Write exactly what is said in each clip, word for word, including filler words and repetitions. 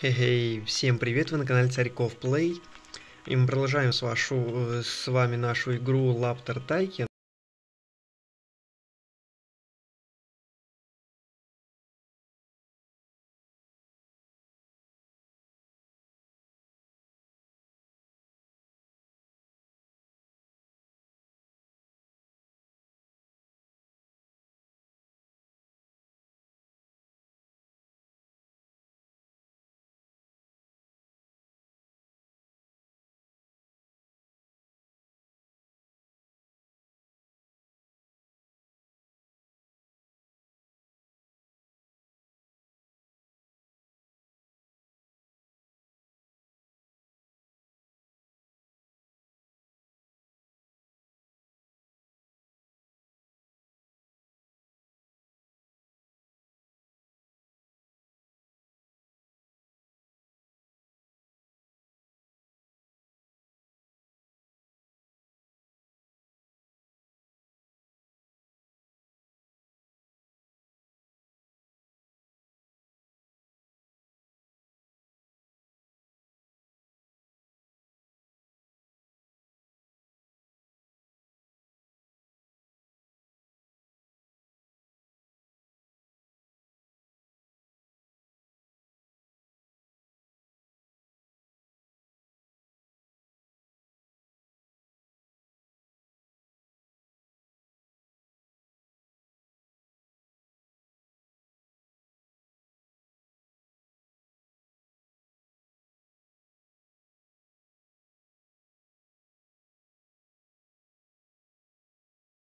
Хе-хей, всем привет, вы на канале Царьков Плей. И мы продолжаем с, вашу, с вами нашу игру Laptop Tycoon.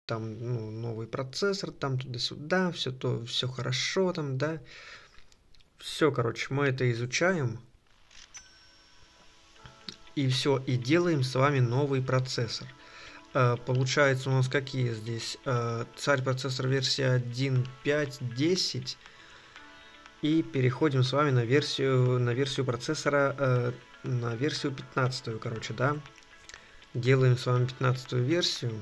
Там ну, новый процессор, там туда-сюда, все то, все хорошо, там, да. Все, короче, мы это изучаем. И все, и делаем с вами новый процессор. Э, получается у нас какие здесь? Э, царь процессор версия один пять десять. И переходим с вами на версию, на версию процессора, э, на версию пятнадцатую, короче, да. Делаем с вами пятнадцатую версию.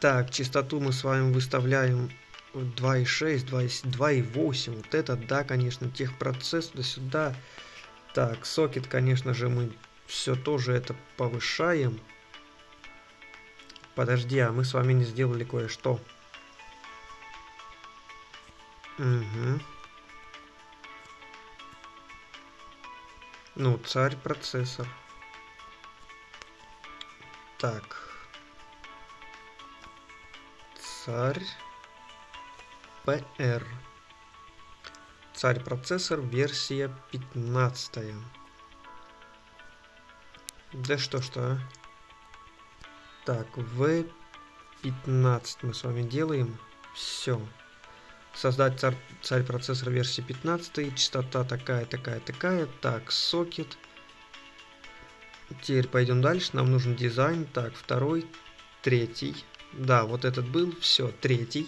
Так, частоту мы с вами выставляем два и шесть, два и восемь. Вот это, да, конечно, техпроцесс туда-сюда. Так, сокет, конечно же, мы все тоже это повышаем. Подожди, а мы с вами не сделали кое-что. Угу. Ну, царь процессор. Так. Царь пэ эр. Царь процессор версия пятнадцатая. Да что что? Так, вэ пятнадцать мы с вами делаем. Все. Создать царь, царь процессор версии пятнадцатой. Частота такая, такая, такая. Так, сокет. Теперь пойдем дальше. Нам нужен дизайн. Так, второй, третий. Да, вот этот был, все, третий.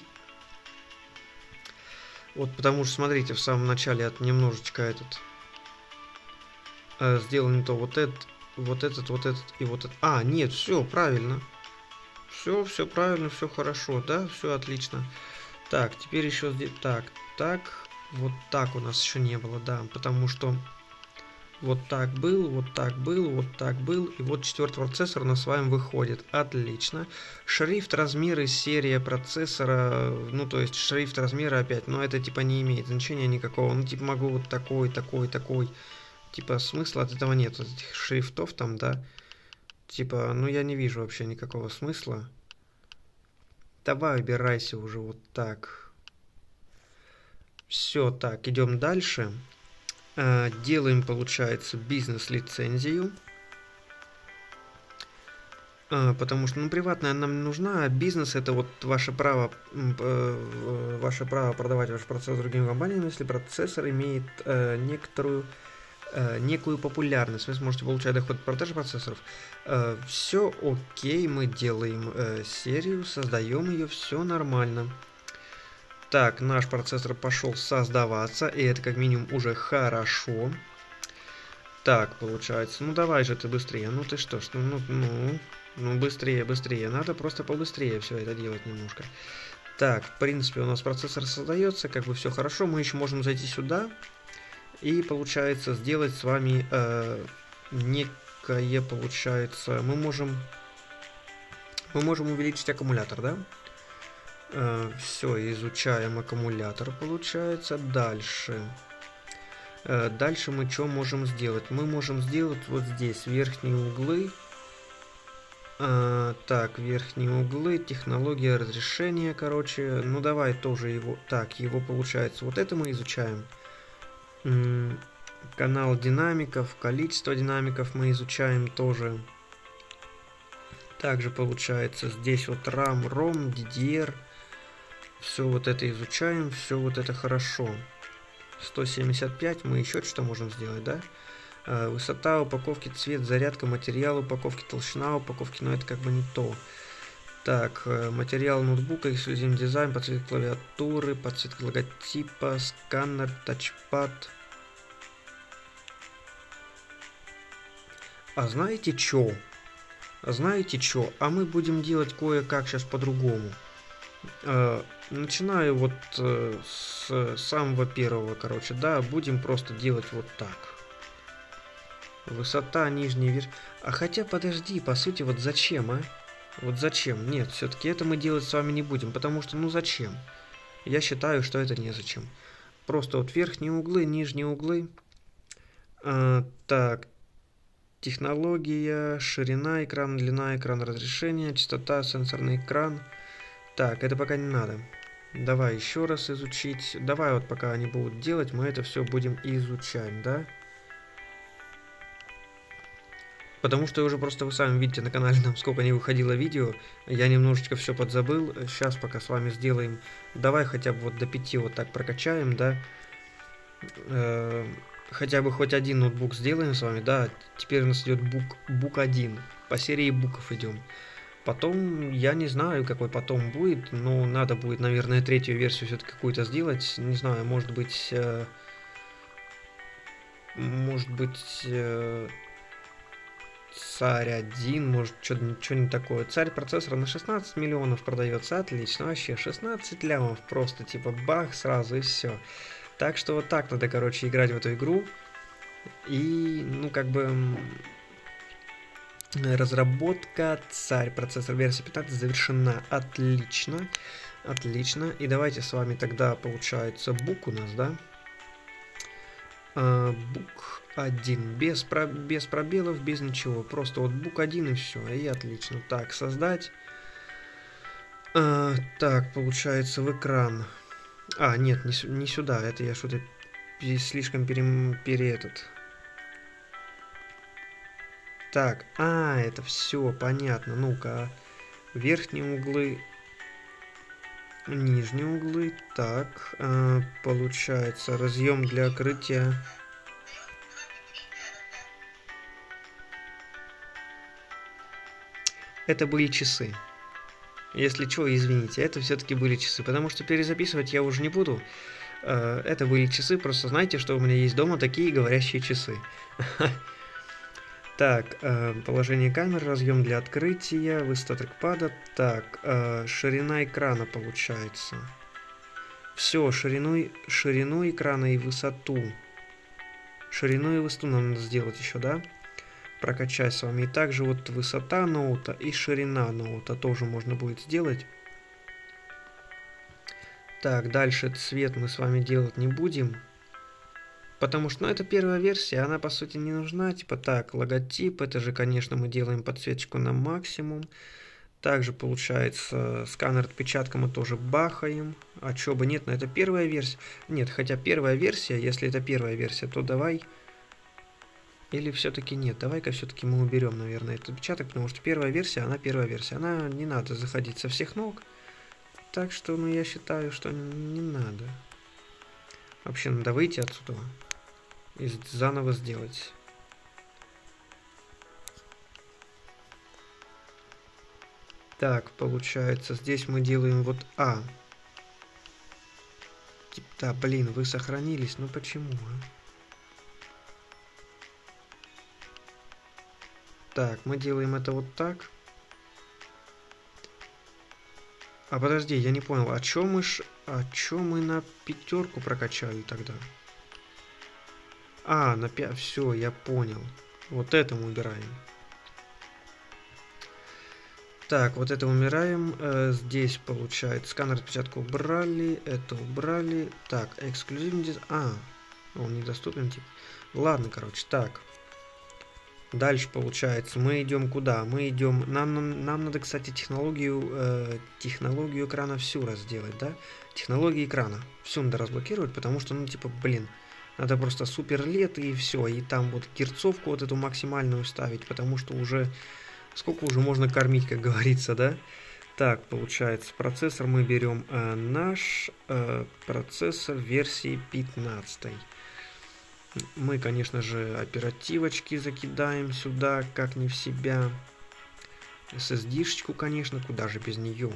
Вот потому что, смотрите, в самом начале это немножечко этот э, сделал не то, вот этот, вот этот, вот этот и вот этот. А, нет, все, правильно. Все, все правильно, все хорошо, да, все отлично. Так, теперь еще здесь, так, так, вот так у нас еще не было, да, потому что вот так был, вот так был, вот так был. И вот четвертый процессор у нас с вами выходит. Отлично. Шрифт, размеры, серия процессора. Ну, то есть шрифт, размеры опять. Но это типа не имеет значения никакого. Ну, типа могу вот такой, такой, такой. Типа смысла от этого нет. Вот этих шрифтов там, да. Типа, ну я не вижу вообще никакого смысла. Давай, убирайся уже вот так. Все, так, идем дальше. Делаем, получается, бизнес-лицензию. Потому что, ну, приватная нам не нужна, а бизнес — это вот ваше право, ваше право продавать ваш процессор другим компаниям, если процессор имеет некоторую, некую популярность. Вы сможете получать доход от продажи процессоров. Все окей, мы делаем серию, создаем ее, все нормально. Так, наш процессор пошел создаваться, и это как минимум уже хорошо. Так, получается, ну давай же ты быстрее, ну ты что ж, ну, ну, ну, быстрее, быстрее, надо просто побыстрее все это делать немножко. Так, в принципе, у нас процессор создается, как бы все хорошо. Мы еще можем зайти сюда и, получается, сделать с вами э, некое, получается, мы можем, мы можем увеличить аккумулятор, да? Э, все, изучаем аккумулятор, получается. Дальше. Э, дальше мы что можем сделать? Мы можем сделать вот здесь верхние углы. А, так, верхние углы, технология разрешения, короче, ну давай тоже его, так, его получается, вот это мы изучаем. М-м, канал динамиков, количество динамиков мы изучаем тоже. Также получается здесь вот RAM, ROM, ди ди эр, все вот это изучаем, все вот это хорошо. сто семьдесят пять, мы еще что-то можем сделать, да? Высота упаковки, цвет, зарядка, материал упаковки, толщина упаковки, но это как бы не то. Так, материал ноутбука, эксклюзивный дизайн, подсветка клавиатуры, подсветка логотипа, сканер, тачпад. А знаете чё? А знаете чё? А мы будем делать кое-как сейчас по-другому. Начинаю вот с самого первого, короче, да, будем просто делать вот так. Высота, нижний верх. А хотя, подожди, по сути, вот зачем, а? Вот зачем? Нет, все-таки это мы делать с вами не будем, потому что, ну зачем? Я считаю, что это незачем. Просто вот верхние углы, нижние углы. А, так, технология, ширина экрана, длина экрана, разрешение, частота, сенсорный экран. Так, это пока не надо. Давай еще раз изучить. Давай вот пока они будут делать, мы это все будем изучать, да? Потому что уже просто вы сами видите на канале, нам сколько не выходило видео. Я немножечко все подзабыл. Сейчас пока с вами сделаем. Давай хотя бы вот до пяти вот так прокачаем, да. Э-э- хотя бы хоть один ноутбук сделаем с вами, да. Теперь у нас идет бук, бук один. По серии буков идем. Потом, я не знаю, какой потом будет. Но надо будет, наверное, третью версию все-таки какую-то сделать. Не знаю, может быть... Э-э- может быть... Э-э- Царь один, может, что-то ничего не такое. Царь процессор на шестнадцать миллионов продается. Отлично, вообще шестнадцать лямов. Просто типа бах, сразу и все. Так что вот так надо, короче, играть в эту игру. И, ну, как бы... Разработка Царь процессор версии пятнадцать завершена. Отлично. Отлично. И давайте с вами тогда, получается, бук у нас, да? Бук один, без, про... без пробелов, без ничего, просто вот бук один и все, и отлично. Так, создать. А, так, получается в экран. А, нет, не, не сюда, это я что-то слишком пере... пере этот. Так, а, это все, понятно, ну-ка. Верхние углы, нижние углы, так, а, получается разъем для открытия. Это были часы. Если что, извините, это все-таки были часы. Потому что перезаписывать я уже не буду. Это были часы, просто знайте, что у меня есть дома такие говорящие часы. Так, положение камер, разъем для открытия, высота трекпада. Так, ширина экрана получается. Все, ширину, ширину экрана и высоту. Ширину и высоту нам надо сделать еще, да? Прокачать с вами. И также вот высота ноута и ширина ноута тоже можно будет сделать. Так, дальше цвет мы с вами делать не будем. Потому что, ну, это первая версия, она по сути не нужна. Типа так, логотип, это же, конечно, мы делаем подсветочку на максимум. Также, получается, сканер отпечатка мы тоже бахаем. А чё бы нет, но это первая версия. Нет, хотя первая версия, если это первая версия, то давай... Или все-таки нет? Давай-ка все-таки мы уберем, наверное, этот отпечаток, потому что первая версия, она первая версия. Она не надо заходить со всех ног. Так что, ну, я считаю, что не надо. Вообще, надо выйти отсюда и заново сделать. Так, получается, здесь мы делаем вот А. Да, блин, вы сохранились, ну почему, а? Так, мы делаем это вот так. А подожди, я не понял, а чё мы ж... А чё мы на пятерку прокачали тогда? А, на пя... Все, я понял. Вот это мы убираем. Так, вот это умираем. Э, здесь получается сканер отпечатка убрали, это убрали. Так, эксклюзивный дизайн. А, он недоступен типа. Ладно, короче, так. Дальше получается, мы идем куда? Мы идем. Нам, нам, нам надо, кстати, технологию, э, технологию экрана всю раз сделать, да? Технологии экрана всю надо разблокировать, потому что, ну, типа, блин, надо просто супер лет и все, и там вот герцовку вот эту максимальную ставить, потому что уже сколько уже можно кормить, как говорится, да? Так, получается, процессор мы берем э, наш э, процессор версии пятнадцать. Мы, конечно же, оперативочки закидаем сюда, как не в себя. эс эс ди-шечку, конечно, куда же без нее.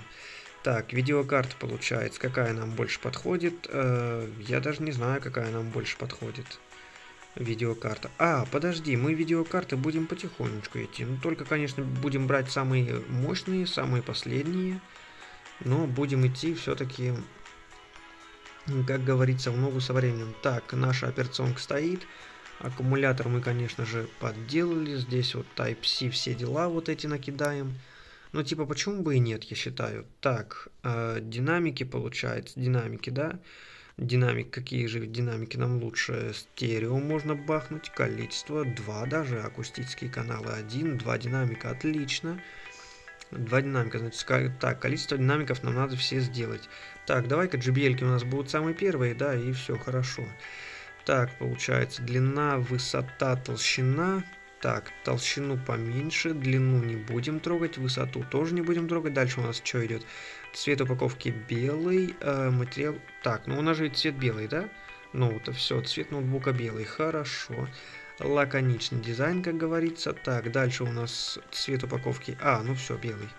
Так, видеокарта получается, какая нам больше подходит. Э, я даже не знаю, какая нам больше подходит. Видеокарта. А, подожди, мы видеокарты будем потихонечку идти. Ну, только, конечно, будем брать самые мощные, самые последние. Но будем идти все-таки, как говорится, в ногу со временем. Так, наша операционка стоит. Аккумулятор мы, конечно же, подделали. Здесь вот тайп си, все дела вот эти накидаем. Ну, типа, почему бы и нет, я считаю. Так, э, динамики, получается, динамики, да? Динамик, какие же динамики нам лучше? Стерео можно бахнуть, количество, два даже, акустические каналы один, два динамика, отлично. Два динамика, значит, так, количество динамиков нам надо все сделать. Так, давай-ка джей би эл-ки у нас будут самые первые, да, и все, хорошо. Так, получается, длина, высота, толщина. Так, толщину поменьше, длину не будем трогать, высоту тоже не будем трогать. Дальше у нас что идет? Цвет упаковки белый, э, материал... Так, ну у нас же цвет белый, да? Ну, это все, цвет ноутбука белый, хорошо. Лаконичный дизайн, как говорится. Так, дальше у нас цвет упаковки... А, ну все, белый.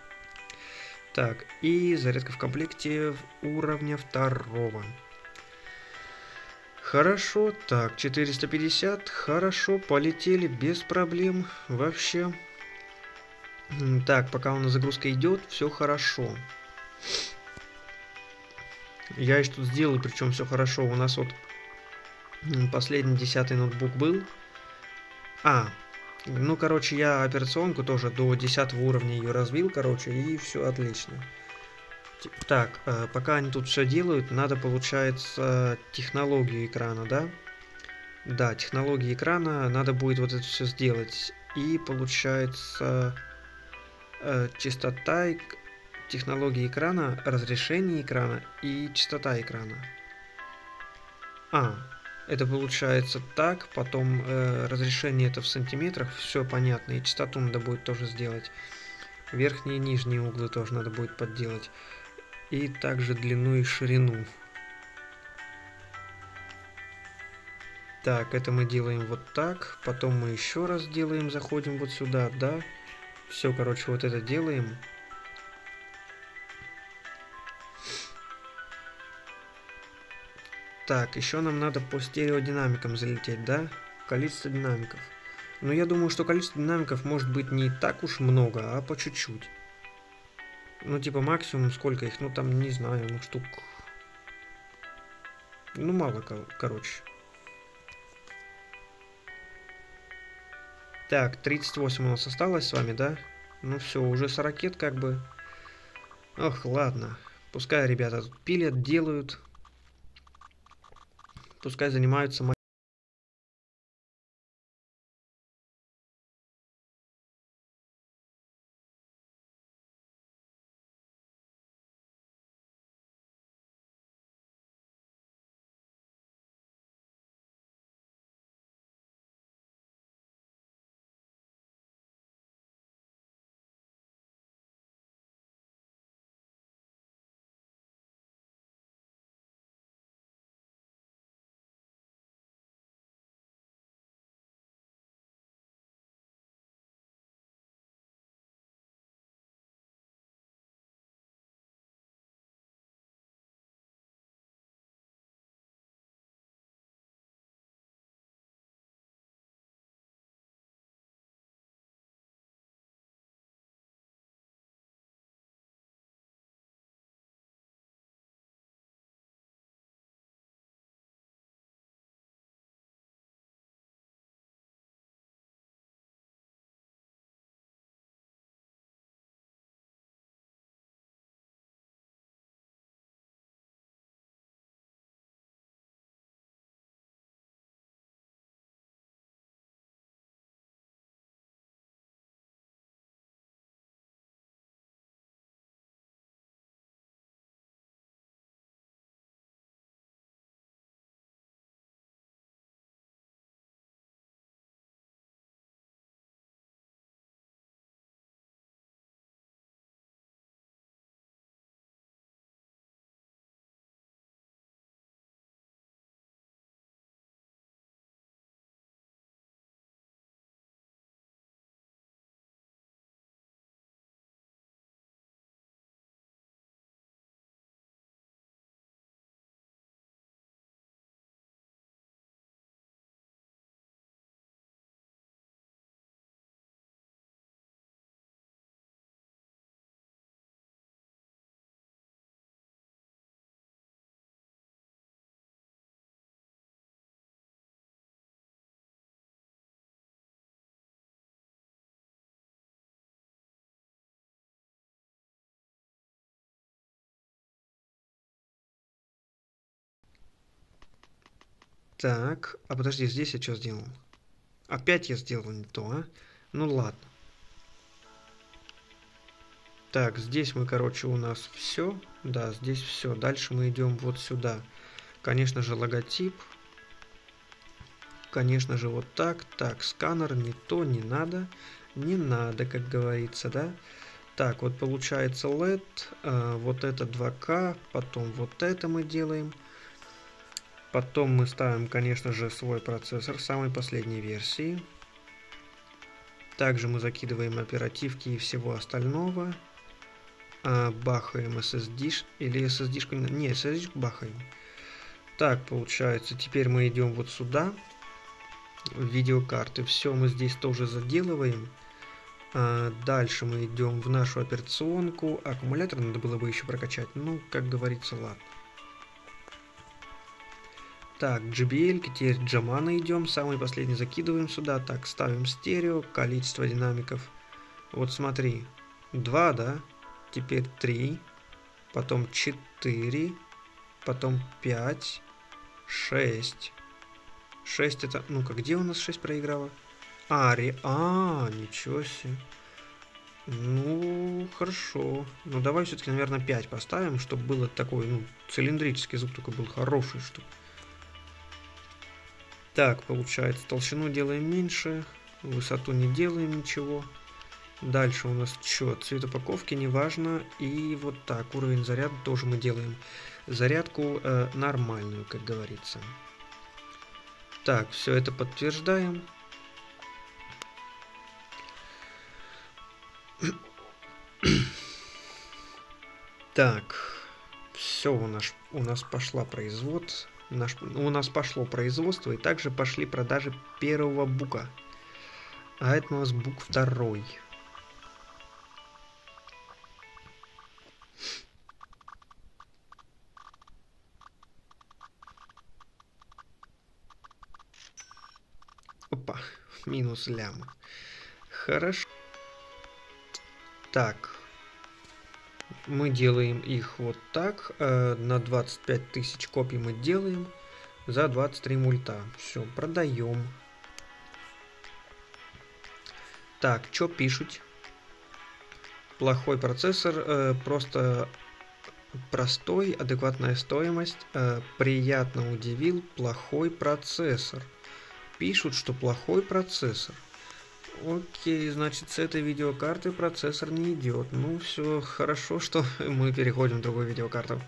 Так, и зарядка в комплекте уровня второго. Хорошо, так, четыреста пятьдесят, хорошо, полетели без проблем вообще. Так, пока у нас загрузка идет, все хорошо. Я еще тут сделаю, причем все хорошо. У нас вот последний десятый ноутбук был. А, ну, короче, я операционку тоже до десятого уровня ее развил, короче, и все отлично. Так, пока они тут все делают, надо, получается, технологию экрана, да? Да, технологии экрана, надо будет вот это все сделать. И, получается, частота технологии экрана, разрешение экрана и частота экрана. А, это получается так, потом разрешение это в сантиметрах, все понятно, и частоту надо будет тоже сделать. Верхние и нижние углы тоже надо будет подделать. И также длину и ширину. Так, это мы делаем вот так. Потом мы еще раз делаем, заходим вот сюда, да. Все, короче, вот это делаем. Так, еще нам надо по стереодинамикам залететь, да? Количество динамиков. Но я думаю, что количество динамиков может быть не так уж много, а по чуть-чуть. Ну, типа, максимум сколько их, ну, там, не знаю, ну, штук... Ну, мало, короче. Так, тридцать восемь у нас осталось с вами, да? Ну, все, уже сорокет, как бы. Ох, ладно. Пускай ребята тут пилят, делают. Пускай занимаются максимумом. Так, а подожди, здесь я что сделал? Опять я сделал не то, а? Ну ладно. Так, здесь мы, короче, у нас все. Да, здесь все. Дальше мы идем вот сюда. Конечно же, логотип. Конечно же, вот так. Так, сканер, не то, не надо. Не надо, как говорится, да? Так, вот получается лэд. Э, вот это два ка. Потом вот это мы делаем. Потом мы ставим, конечно же, свой процессор самой последней версии. Также мы закидываем оперативки и всего остального. А, бахаем эс эс ди или эс эс ди-шку. Не, эс эс ди-шку бахаем. Так, получается, теперь мы идем вот сюда. Видеокарты. Все мы здесь тоже заделываем. А, дальше мы идем в нашу операционку. Аккумулятор надо было бы еще прокачать. Ну, как говорится, ладно. Так, джей би эл, теперь Джамана идем, самый последний закидываем сюда. Так, ставим стерео, количество динамиков. Вот смотри, два, да? Теперь три, потом четыре, потом пять, шесть. шесть это, ну-ка, где у нас шесть проиграло? А, ре... а, ничего себе. Ну, хорошо. Ну, давай все-таки, наверное, пять поставим, чтобы было такой, ну, цилиндрический звук, только был хороший, чтобы... Так, получается, толщину делаем меньше, высоту не делаем ничего. Дальше у нас что? Цвет упаковки, неважно. И вот так, уровень заряда тоже мы делаем. Зарядку э, нормальную, как говорится. Так, все это подтверждаем. Так, все у нас, у нас пошло производство. Наш, у нас пошло производство, и также пошли продажи первого бука. А это у нас бук второй. Опа, минус ляма. Хорошо. Так. Мы делаем их вот так. На двадцать пять тысяч копий мы делаем. За двадцать три мульта. Все, продаем. Так, что пишут? Плохой процессор. Просто простой, адекватная стоимость. Приятно удивил. Плохой процессор. Пишут, что плохой процессор. Окей, значит, с этой видеокарты процессор не идет. Ну, все хорошо, что мы переходим к другой видеокарту.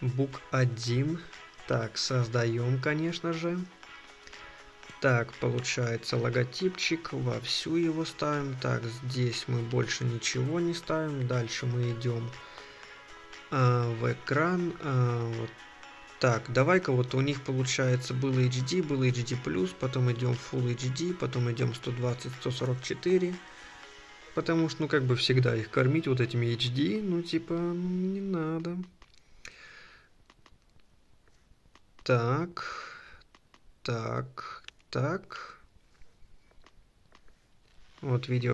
бук один. Так, создаем, конечно же. Так, получается, логотипчик. Вовсю его ставим. Так, здесь мы больше ничего не ставим. Дальше мы идем а, в экран. А, вот. Так, давай-ка вот у них получается был эйч ди, был эйч ди плюс, потом идем фулл эйч ди, потом идем сто двадцать, сто сорок четыре, потому что, ну, как бы всегда их кормить вот этими эйч ди, ну, типа, не надо. Так, так, так. Вот видео.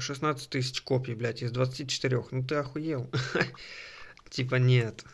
шестнадцать тысяч копий, блядь, из двадцати четырёх. Ну ты охуел. Типа нет.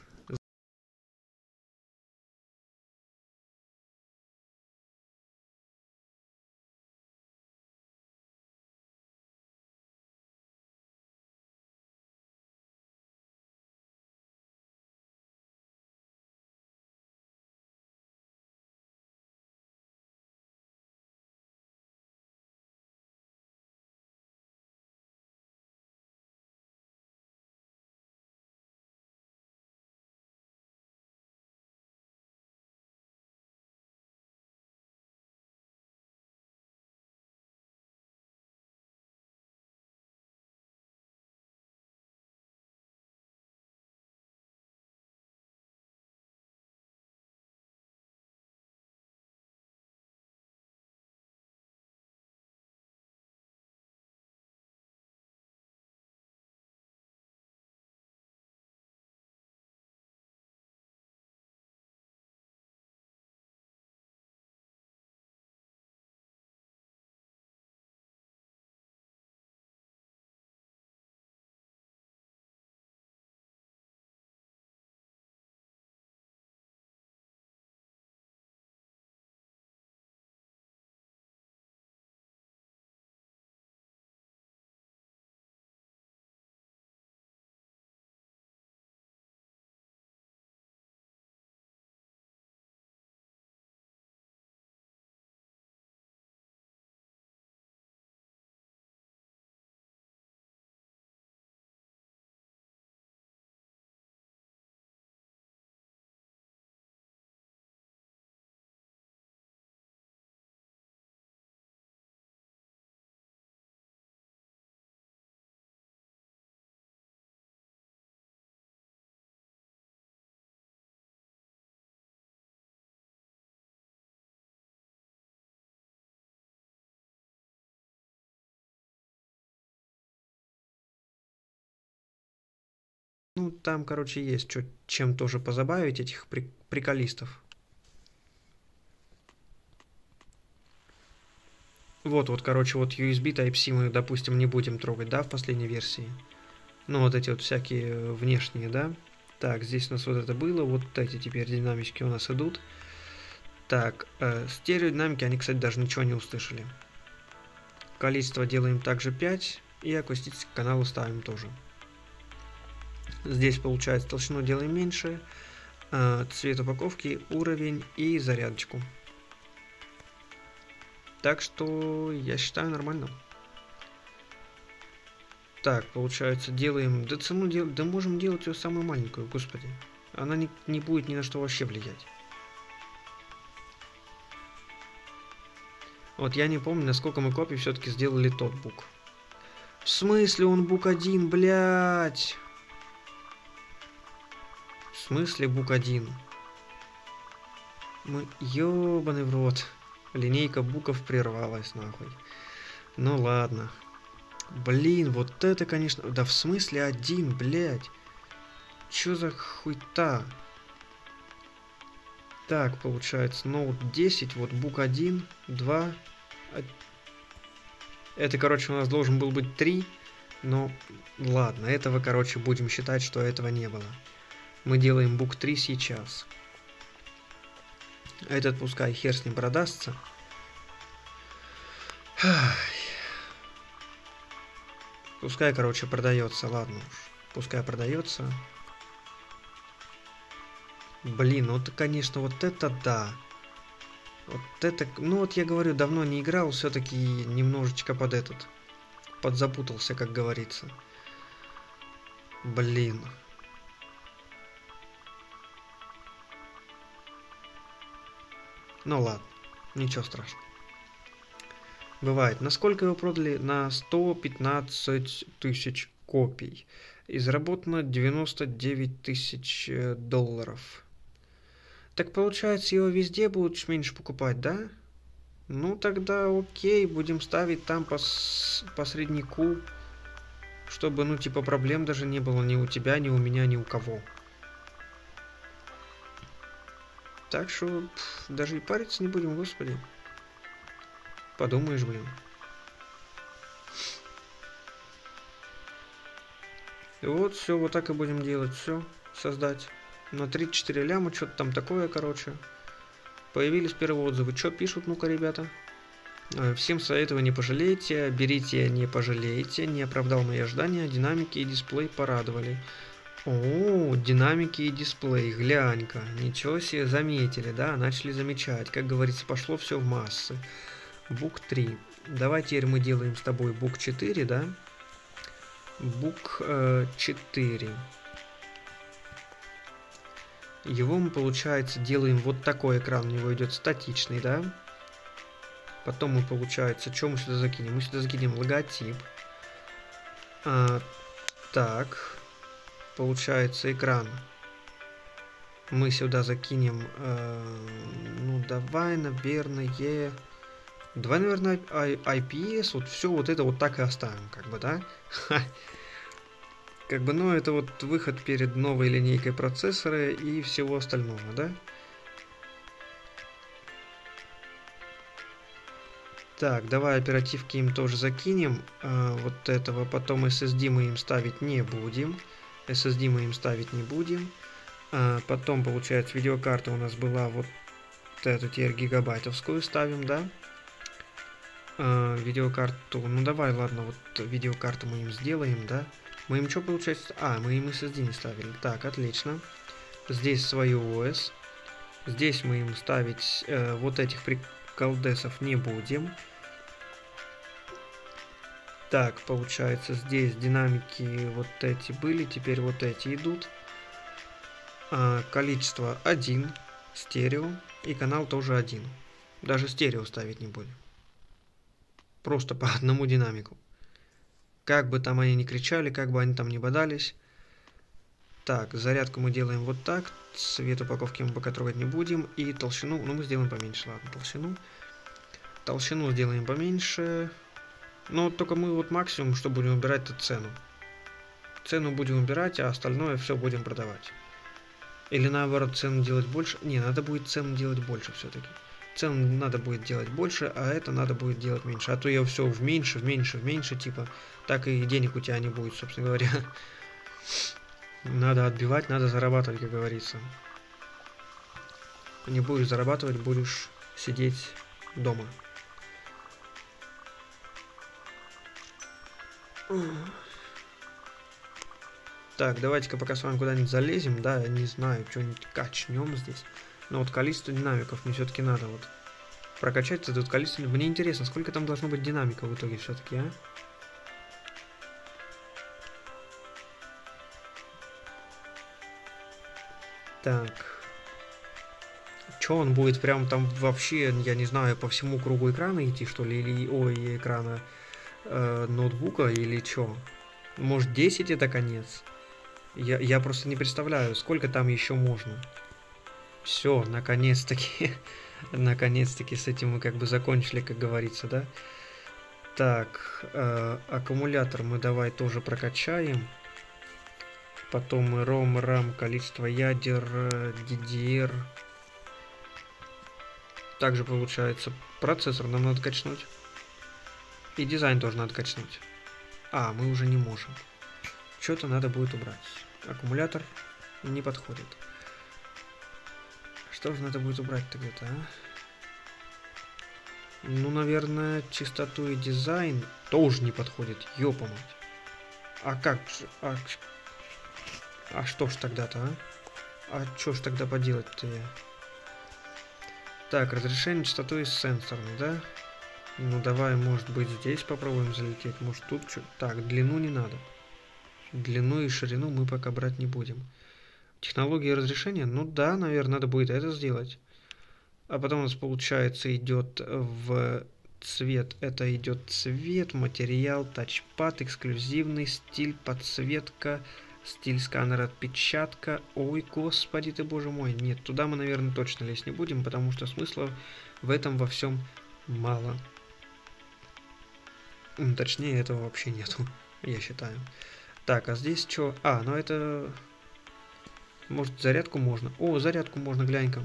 Ну, там, короче, есть чё, чем тоже позабавить этих приколистов. Вот, вот, короче, вот ю эс би тайп си мы, допустим, не будем трогать, да, в последней версии. Ну, вот эти вот всякие внешние, да. Так, здесь у нас вот это было, вот эти теперь динамички у нас идут. Так, э, стереодинамики, они, кстати, даже ничего не услышали. Количество делаем также пять, и акустический канал ставим тоже. Здесь, получается, толщину делаем меньше, цвет упаковки, уровень и зарядочку. Так что, я считаю, нормально. Так, получается, делаем... Да, цену дел... да можем делать ее самую маленькую, господи. Она не, не будет ни на что вообще влиять. Вот я не помню, насколько мы копий все-таки сделали тот бук. В смысле он бук один, блядь? В смысле бук один? Мы... Ёбаный в рот. Линейка буков прервалась, нахуй. Ну ладно. Блин, вот это, конечно... Да в смысле один, блядь? Чё за хуйта? Так, получается, ноут десять, вот бук один, два... Это, короче, у нас должен был быть три, но... Ладно, этого, короче, будем считать, что этого не было. Мы делаем бук три сейчас. Этот пускай хер с ним продастся. Пускай, короче, продается. Ладно уж. Пускай продается. Блин, вот, конечно, вот это да. Вот это... Ну, вот я говорю, давно не играл. Все-таки немножечко под этот... Подзапутался, как говорится. Блин... Ну ладно, ничего страшного. Бывает. Насколько его продали? На сто пятнадцать тысяч копий. И заработано девяносто девять тысяч долларов. Так получается, его везде будут меньше покупать, да? Ну тогда окей, будем ставить там по, по среднику. Чтобы, ну типа, проблем даже не было ни у тебя, ни у меня, ни у кого. Так что пф, даже и париться не будем, господи. Подумаешь, блин. И вот все, вот так и будем делать, все, создать. На тридцать четыре ляма, что-то там такое, короче. Появились первые отзывы. Что пишут, ну-ка, ребята? Всем советую, не пожалейте, берите, не пожалейте, не оправдал мои ожидания, динамики и дисплей порадовали. О, динамики и дисплей, глянь-ка, ничего себе, заметили, да, начали замечать, как говорится, пошло все в массы. Бук три, давай теперь мы делаем с тобой бук четыре, да, бук четыре. Его мы, получается, делаем вот такой экран, у него идет статичный, да. Потом мы, получается, что мы сюда закинем? Мы сюда закинем логотип. А, так. Получается, экран. Мы сюда закинем... Э, ну, давай, наверное... Давай, наверное, ай пи эс. Вот все вот это вот так и оставим, как бы, да? Ха. Как бы, ну, это вот выход перед новой линейкой процессора и всего остального, да? Так, давай оперативки им тоже закинем. А, вот этого потом эс эс ди мы им ставить не будем. эс эс ди мы им ставить не будем. А, потом, получается, видеокарта у нас была вот эту теперь гигабайтовскую ставим, да? А, видеокарту, ну давай, ладно, вот видеокарту мы им сделаем, да? Мы им что, получается? А, мы им эс эс ди не ставили. Так, отлично. Здесь свою о эс. Здесь мы им ставить э, вот этих прикольных колдесов не будем. Так, получается, здесь динамики вот эти были, теперь вот эти идут. А, количество один, стерео, и канал тоже один. Даже стерео ставить не будем. Просто по одному динамику. Как бы там они ни кричали, как бы они там ни бодались. Так, зарядку мы делаем вот так. Цвет упаковки мы пока трогать не будем. И толщину, ну мы сделаем поменьше, ладно, толщину. Толщину сделаем поменьше. Но только мы вот максимум, что будем убирать, это цену. Цену будем убирать, а остальное все будем продавать. Или наоборот, цену делать больше. Не, надо будет цену делать больше все-таки. Цену надо будет делать больше, а это надо будет делать меньше. А то я все в меньше, в меньше, в меньше, типа. Так и денег у тебя не будет, собственно говоря. Надо отбивать, надо зарабатывать, как говорится. Не будешь зарабатывать, будешь сидеть дома. Так, давайте-ка пока с вами куда-нибудь залезем. Да, я не знаю, что-нибудь качнем здесь. Но вот количество динамиков мне все-таки надо вот прокачать. Тут количество... Мне интересно, сколько там должно быть динамиков в итоге все-таки, а? Так, что он будет прям там вообще, я не знаю, по всему кругу экрана идти, что ли, или ой, экрана э, ноутбука, или что? Может, десять это конец? Я, я просто не представляю, сколько там еще можно. Все, наконец-таки, наконец-таки с этим мы как бы закончили, как говорится, да? Так, э, аккумулятор мы давай тоже прокачаем. Потом ром, рам, количество ядер, ди ди эр. Также получается процессор нам надо качнуть. И дизайн тоже надо качнуть. А, мы уже не можем. Что-то надо будет убрать. Аккумулятор не подходит. Что же надо будет убрать тогда-то, а? Ну, наверное, чистоту и дизайн тоже не подходит. Ёпа-мать. А как же... А... А что ж тогда-то, а? А что ж тогда поделать-то я? Так, разрешение частоты сенсорной, да? Ну, давай, может быть, здесь попробуем залететь. Может, тут что? Так, длину не надо. Длину и ширину мы пока брать не будем. Технология разрешения? Ну, да, наверное, надо будет это сделать. А потом у нас, получается, идет в цвет. Это идет цвет, материал, тачпад, эксклюзивный, стиль, подсветка... Стиль сканера отпечатка. Ой, господи ты, боже мой. Нет, туда мы, наверное, точно лезть не будем, потому что смысла в этом во всем мало. Точнее, этого вообще нету, я считаю. Так, а здесь что? А, ну это... Может, зарядку можно? О, зарядку можно, глянь-ка.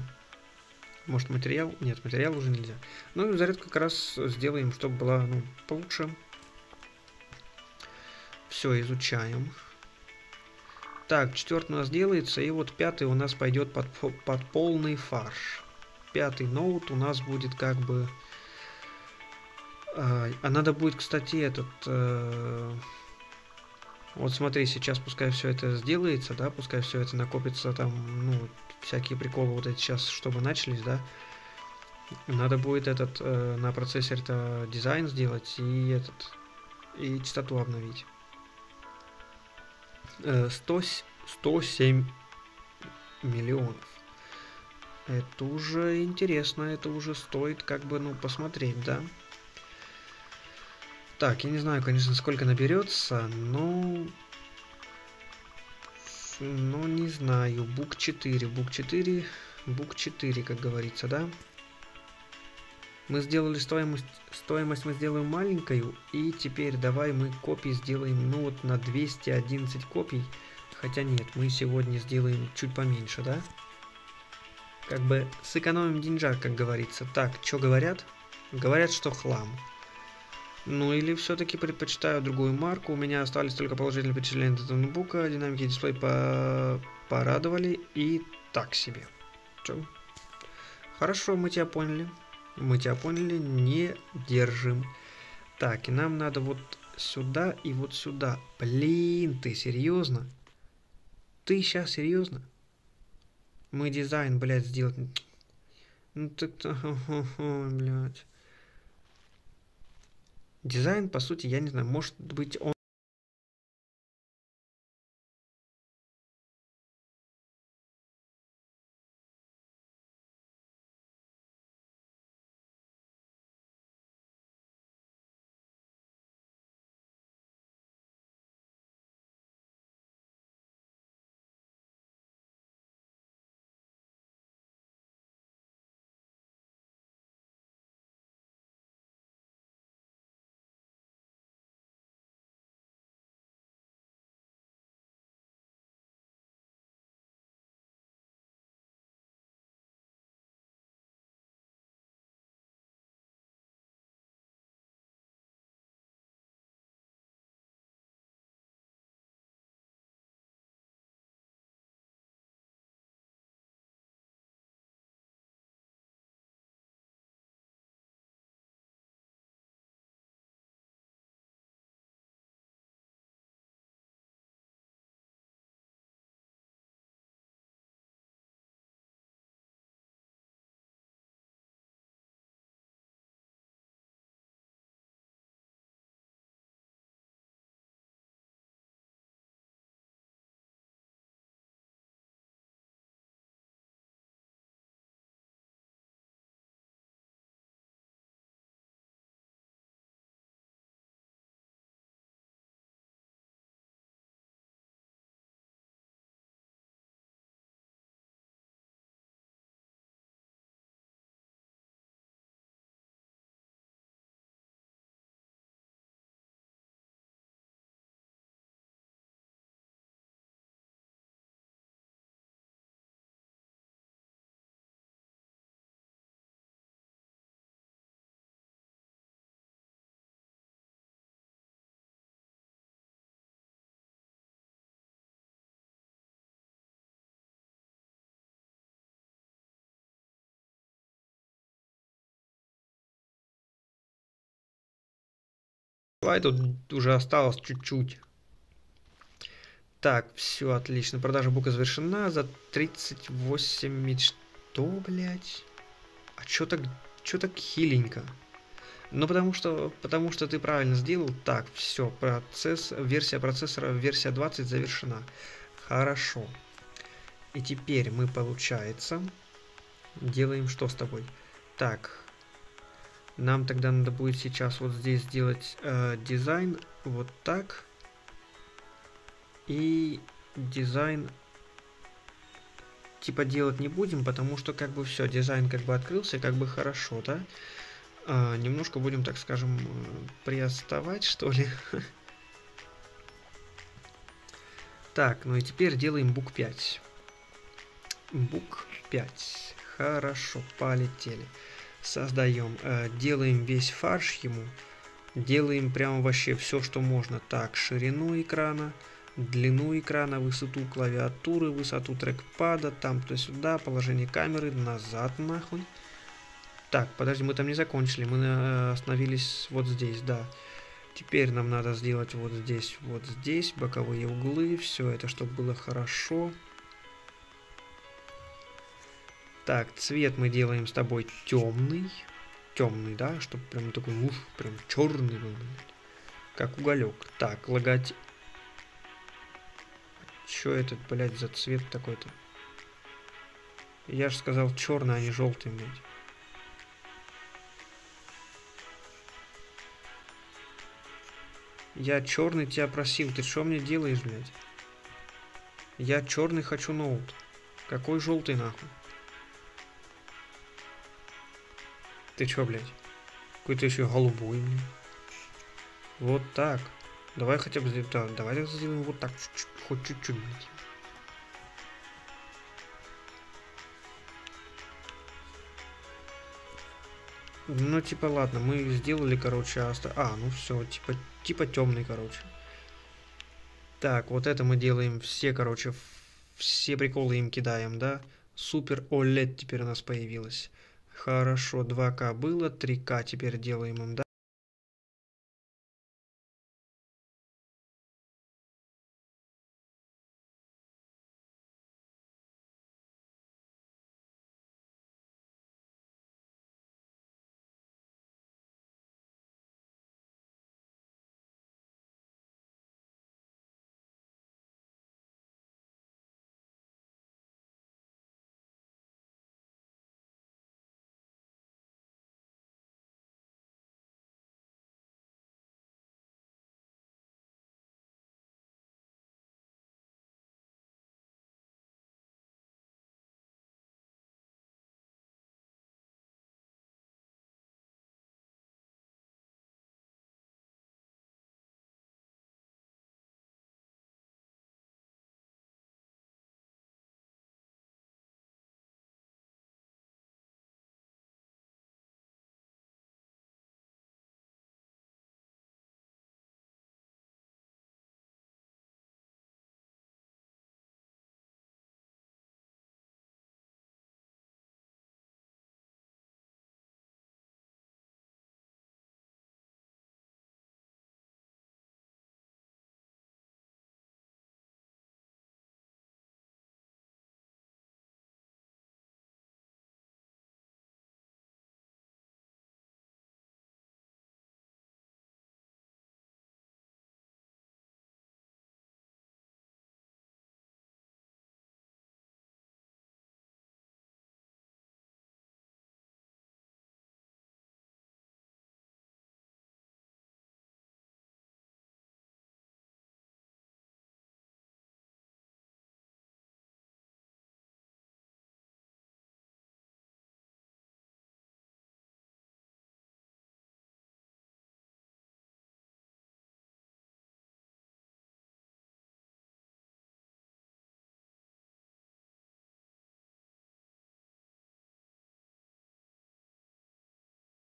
Может, материал? Нет, материал уже нельзя. Ну, зарядку как раз сделаем, чтобы была, ну, получше. Все, изучаем. Так, четвертый у нас делается, и вот пятый у нас пойдет под, под полный фарш. Пятый ноут у нас будет как бы... А надо будет, кстати, этот... Э, вот смотри, сейчас пускай все это сделается, да, пускай все это накопится, там, ну, всякие приколы вот эти сейчас, чтобы начались, да. Надо будет этот, э, на процессоре-то дизайн сделать и этот... И частоту обновить. Э, сто семь миллионов. Это уже интересно, это уже стоит как бы, ну, посмотреть, да. Так, я не знаю, конечно, сколько наберется, но... Ну, не знаю. Бук четыре, бук четыре, бук четыре, как говорится, да? Мы сделали стоимость, стоимость мы сделаем маленькую, и теперь давай мы копии сделаем, ну, вот на двести одиннадцать копий. Хотя нет, мы сегодня сделаем чуть поменьше, да? Как бы сэкономим деньжак, как говорится. Так, что говорят? Говорят, что хлам. Ну или все-таки предпочитаю другую марку. У меня остались только положительные впечатления от этого ноутбука. Динамики дисплей по... порадовали и так себе. Чё? Хорошо, мы тебя поняли. Мы тебя поняли, не держим. Так, и нам надо вот сюда и вот сюда. Блин, ты серьезно? Ты сейчас серьезно? Мы дизайн, блядь, сделать... Ну так-то... Блядь. Дизайн, по сути, я не знаю, может быть он... Давай, тут уже осталось чуть-чуть. Так, все отлично. Продажа бука завершена за тридцать восемь мечт. Что, блядь? А чё так, чё так хиленько? Ну, потому что, потому что ты правильно сделал. Так, все, процесс, версия процессора, версия двадцать завершена. Хорошо. И теперь мы, получается, делаем что с тобой? Так. Нам тогда надо будет сейчас вот здесь сделать э, дизайн вот так. И дизайн типа делать не будем, потому что как бы все, дизайн как бы открылся, как бы хорошо, да? Э, немножко будем, так скажем, приоставать, что ли. Так, ну и теперь делаем бук пять. Бук пять. Хорошо, полетели. Создаем, э, делаем весь фарш ему, делаем прям вообще все, что можно. Так, ширину экрана, длину экрана, высоту клавиатуры, высоту трекпада, там туда-сюда, положение камеры, назад нахуй. Так, подожди, мы там не закончили, мы остановились вот здесь, да. Теперь нам надо сделать вот здесь, вот здесь, боковые углы, все это, чтобы было хорошо. Так, цвет мы делаем с тобой темный, темный, да, чтобы прям такой, уф, прям черный был, как уголек. Так, логотип. Чё этот, блядь, за цвет такой-то? Я же сказал черный, а не желтый, блядь. Я черный тебя просил, ты что мне делаешь, блядь? Я черный хочу ноут. Какой желтый, нахуй? Ты чё, блядь? Какой-то еще голубой, блядь. Вот так. Давай хотя бы сделаем, давай сделаем вот так, чуть-чуть, хоть чуть-чуть. Ну типа ладно, мы сделали, короче, аста. А, ну все, типа, типа темный, короче. Так, вот это мы делаем все, короче, все приколы им кидаем, да? Супер о лед теперь у нас появилось. Хорошо, два ка было, три ка теперь делаем им, да?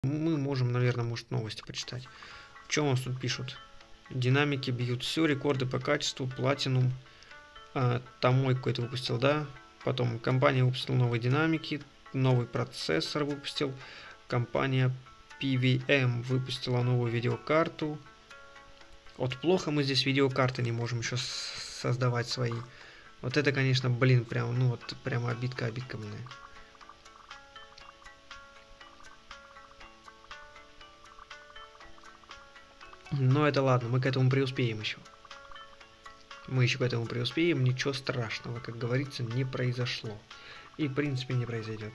Мы можем, наверное, может, новости почитать. Что у нас тут пишут? Динамики бьют все, рекорды по качеству, платинум. А, там мой какой-то выпустил, да? Потом компания выпустила новые динамики, новый процессор выпустил. Компания пи ви эм выпустила новую видеокарту. Вот плохо мы здесь видеокарты не можем еще создавать свои. Вот это, конечно, блин, прям, ну вот, прямо обидка, обидка мне. Но это ладно, мы к этому преуспеем еще. Мы еще к этому преуспеем, ничего страшного, как говорится, не произошло. И, в принципе, не произойдет.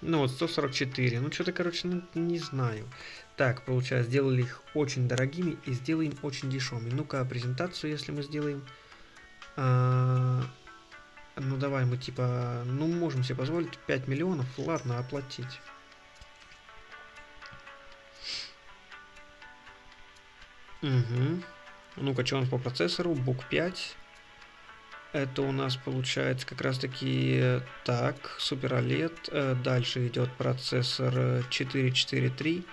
Ну вот, сто сорок четыре. Ну, что-то, короче, ну, не знаю. Так, получается, сделали их очень дорогими и сделаем очень дешевыми. Ну-ка, презентацию, если мы сделаем... А... Ну, давай мы, типа... Ну, можем себе позволить пять миллионов. Ладно, оплатить. Угу. Ну-ка, что у нас по процессору? бук пять. Это у нас получается как раз-таки так, Super о лед. Дальше идет процессор четыре четыре три.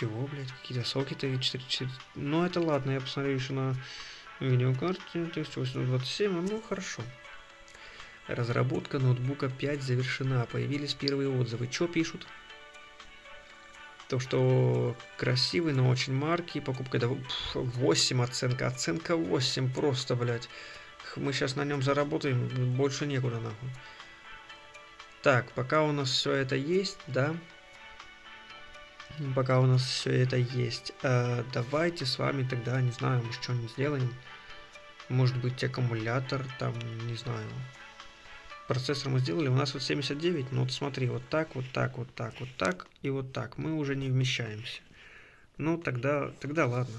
Чего, блядь, какие-то сокеты четыре четыре. Ну это ладно, я посмотрю еще на видеокарте тысяча восемьсот двадцать семь, ну хорошо. Разработка ноутбука пять завершена, появились первые отзывы. Чё пишут? То, что красивый, но очень маркий, покупка до восемь, оценка, оценка восемь, просто, блядь. Мы сейчас на нем заработаем, больше некуда, нахуй. Так, пока у нас все это есть, да. Пока у нас все это есть. Э, давайте с вами тогда, не знаю, может что-нибудь сделаем. Может быть аккумулятор, там, не знаю. Процессор мы сделали, у нас вот семьдесят девять, ну вот смотри, вот так, вот так, вот так, вот так и вот так. Мы уже не вмещаемся. Ну тогда, тогда ладно.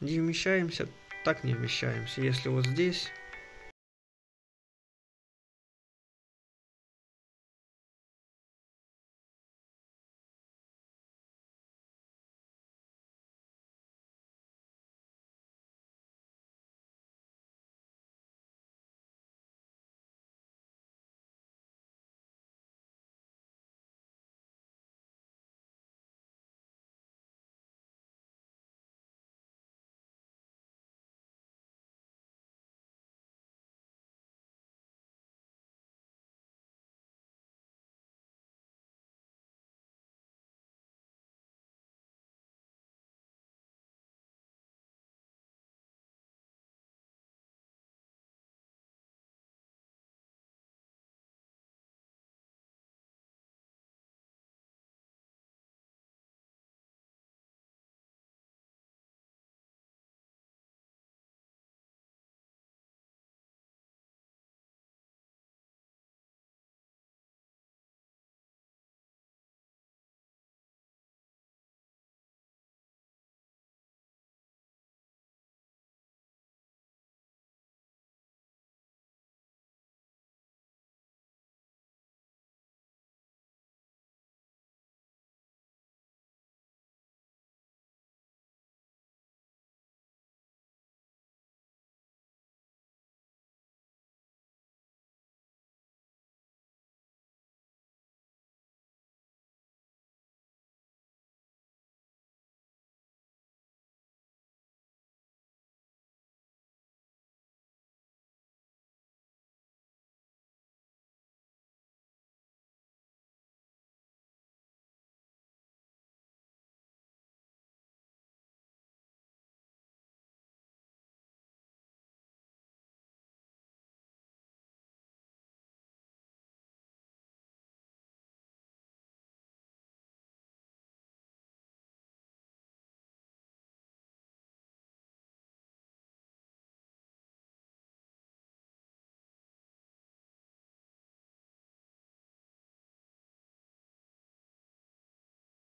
Не вмещаемся, так не вмещаемся. Если вот здесь...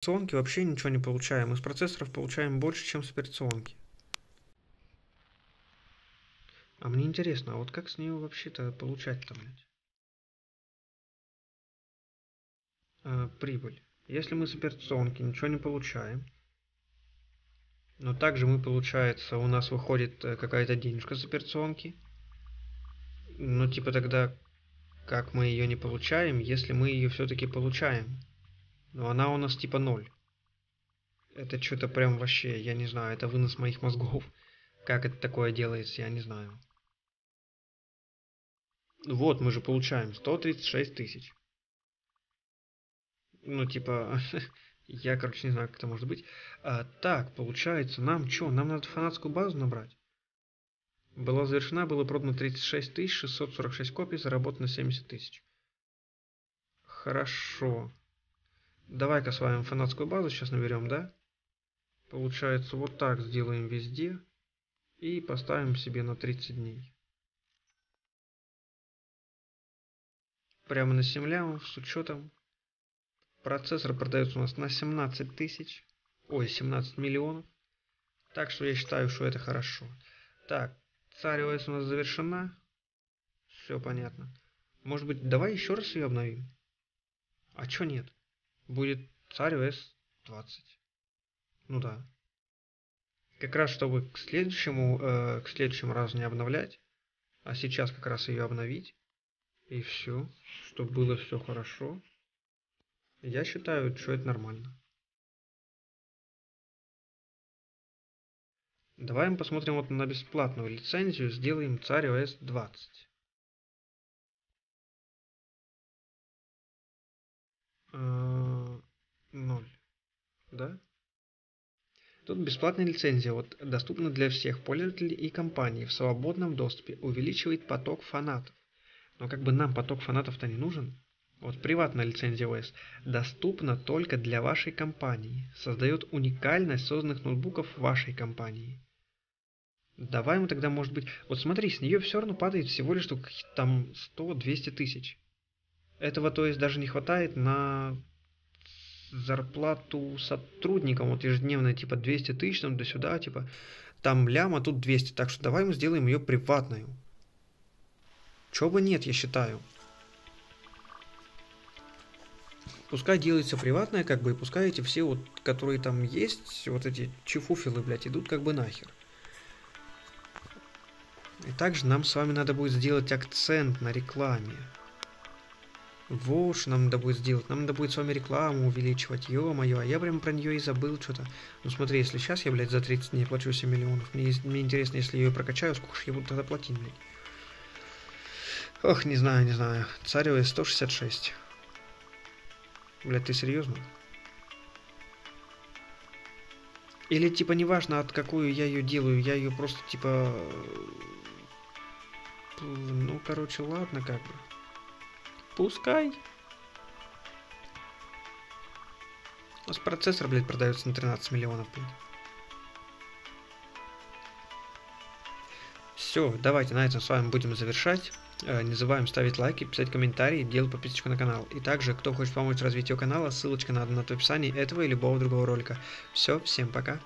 С операционки вообще ничего не получаем. Из процессоров получаем больше, чем с операционки. А мне интересно, а вот как с нее вообще-то получать-то, блядь? А, прибыль. Если мы с операционки ничего не получаем, но также мы, получается, у нас выходит какая-то денежка с операционки. Ну, типа тогда, как мы ее не получаем, если мы ее все-таки получаем? Но она у нас типа ноль. Это что-то прям вообще, я не знаю, это вынос моих мозгов. Как это такое делается, я не знаю. Вот, мы же получаем сто тридцать шесть тысяч. Ну, типа, я, короче, не знаю, как это может быть. А, так, получается, нам что? Нам надо фанатскую базу набрать. Была завершена, было продано тридцать шесть тысяч шестьсот сорок шесть копий, заработано семьдесят тысяч. Хорошо. Давай-ка с вами фанатскую базу сейчас наберем, да? Получается, вот так сделаем везде. И поставим себе на тридцать дней. Прямо на семь лямов с учетом. Процессор продается у нас на семнадцать тысяч. Ой, семнадцать миллионов. Так что я считаю, что это хорошо. Так, Царь ОС у нас завершена. Все понятно. Может быть, давай еще раз ее обновим? А чё нет? Будет Царь ОС двадцать. Ну да. Как раз чтобы к следующему, э, к следующему разу не обновлять. А сейчас как раз ее обновить. И все. Чтобы было все хорошо. Я считаю, что это нормально. Давай мы посмотрим вот на бесплатную лицензию, сделаем Царь ОС двадцать. ноль. Да? Тут бесплатная лицензия, вот, доступна для всех пользователей и компаний в свободном доступе, увеличивает поток фанатов. Но как бы нам поток фанатов-то не нужен. Вот приватная лицензия ОС доступна только для вашей компании, создает уникальность созданных ноутбуков вашей компании. Давай мы тогда, может быть, вот смотри, с нее все равно падает всего лишь там сто-двести тысяч. Этого, то есть, даже не хватает на зарплату сотрудникам, вот ежедневно, типа двести тысяч, там до сюда, типа там ляма, тут двести, так что давай мы сделаем ее приватную. Чего бы нет, я считаю. Пускай делается приватная, как бы, и пускай эти все, вот, которые там есть, вот эти чифуфилы, блядь, идут как бы нахер. И также нам с вами надо будет сделать акцент на рекламе. Вот что нам надо будет сделать. Нам надо будет с вами рекламу увеличивать. Ё-моё, а я прям про нее и забыл что-то. Ну смотри, если сейчас я, блядь, за тридцать дней плачу семь миллионов, мне, мне интересно, если я ее прокачаю, сколько же я буду тогда платить, блядь. Ох, не знаю, не знаю. Царь ОС сто шестьдесят шесть. Блядь, ты серьезно? Или типа неважно, от какую я ее делаю, я ее просто типа... Ну, короче, ладно, как бы. Пускай. У нас процессор, блядь, продается на тринадцать миллионов, блядь. Все, давайте на этом с вами будем завершать. Не забываем ставить лайки, писать комментарии, делать подписочку на канал. И также, кто хочет помочь развитию канала, ссылочка на в описании этого и любого другого ролика. Все, всем пока.